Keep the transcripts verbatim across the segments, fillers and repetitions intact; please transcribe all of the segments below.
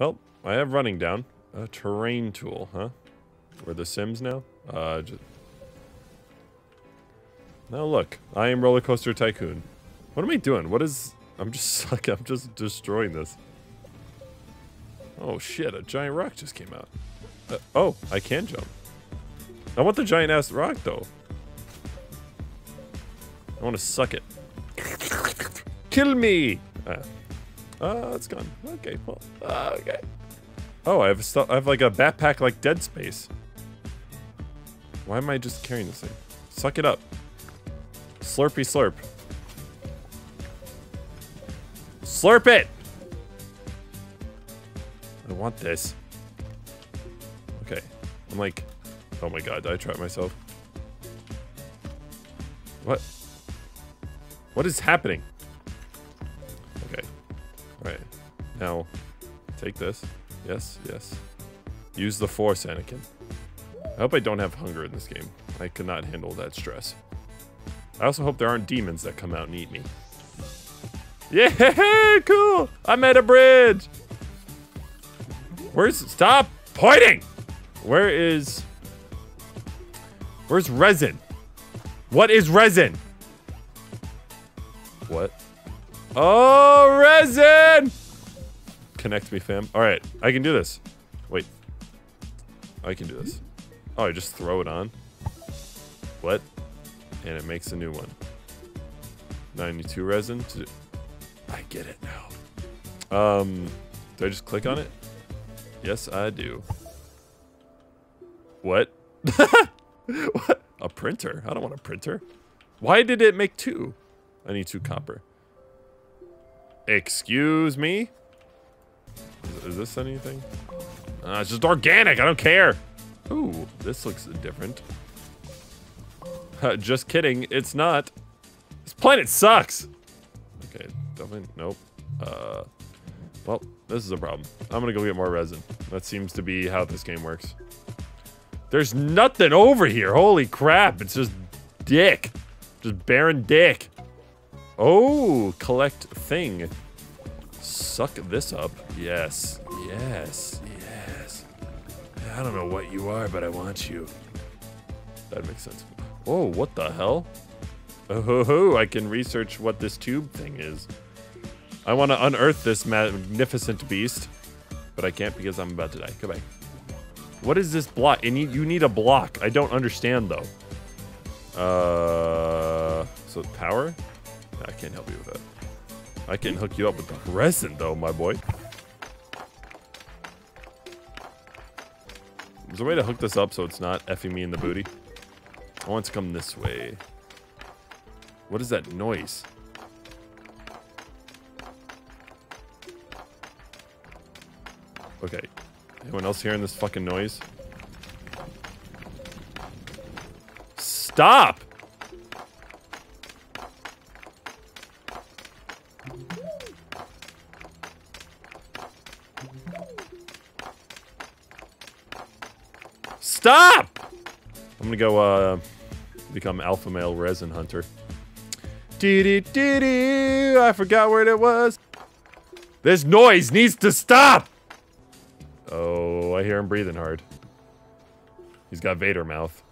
Well, I have running down. A terrain tool, huh? We're the Sims now? Uh, just... Now look, I am Roller Coaster Tycoon. What am I doing? What is... I'm just like, I'm just destroying this. Oh shit, a giant rock just came out. Uh, oh, I can jump. I want the giant ass rock though. I want to suck it. Kill me! Ah, uh, it's gone. Okay, well, uh, okay. Oh, I have stuff. I have like a backpack like Dead Space. Why am I just carrying this thing? Suck it up. Slurpy slurp. Slurp it! I want this. Okay. I'm like, oh my god, did I trap myself? What? What is happening? Okay. Alright. Now, take this. Yes, yes. Use the force, Anakin. I hope I don't have hunger in this game. I could not handle that stress. I also hope there aren't demons that come out and eat me. Yeah, cool! I'm at a bridge! Where's... Stop pointing! Where is... Where's resin? What is resin? What? Oh, resin! Connect me, fam. Alright, I can do this. Wait. I can do this. Oh, I just throw it on? What? And it makes a new one. ninety-two resin to... I get it now. Um, do I just click on it? Yes, I do. What? What? A printer? I don't want a printer. Why did it make two? I need two copper. Excuse me? Is, is this anything? Uh, it's just organic. I don't care. Ooh, this looks different. Just kidding. It's not. This planet sucks. Okay. Nope. Uh, well, this is a problem. I'm gonna go get more resin. That seems to be how this game works. There's nothing over here. Holy crap. It's just dick. Just barren dick. Oh, collect thing. Suck this up. Yes. Yes. Yes. I don't know what you are, but I want you. That makes sense. Whoa, what the hell? Oh, ho, ho. I can research what this tube thing is. I want to unearth this magnificent beast, but I can't because I'm about to die. Goodbye. What is this block? And you, you need a block. I don't understand, though. Uh, so power? No, I can't help you with that. I can hook you up with the resin, though, my boy. There's a way to hook this up so it's not effing me in the booty. I want it to come this way. What is that noise? Okay. Anyone else hearing this fucking noise? Stop! Stop! I'm gonna go, uh, become alpha male resin hunter. Dee-dee-dee-dee! I forgot where it was! This noise needs to stop! Oh, I hear him breathing hard. He's got Vader mouth.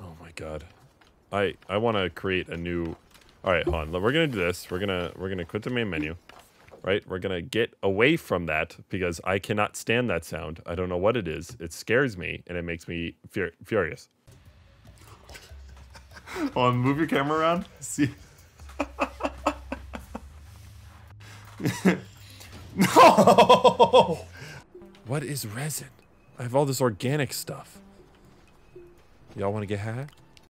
Oh my god. I I want to create a new... Alright, hold on. We're going to do this. We're going to we're gonna quit the main menu. Right? We're going to get away from that because I cannot stand that sound. I don't know what it is. It scares me and it makes me fur furious. Hold on, move your camera around. See? No! What is resin? I have all this organic stuff. Y'all want to get high?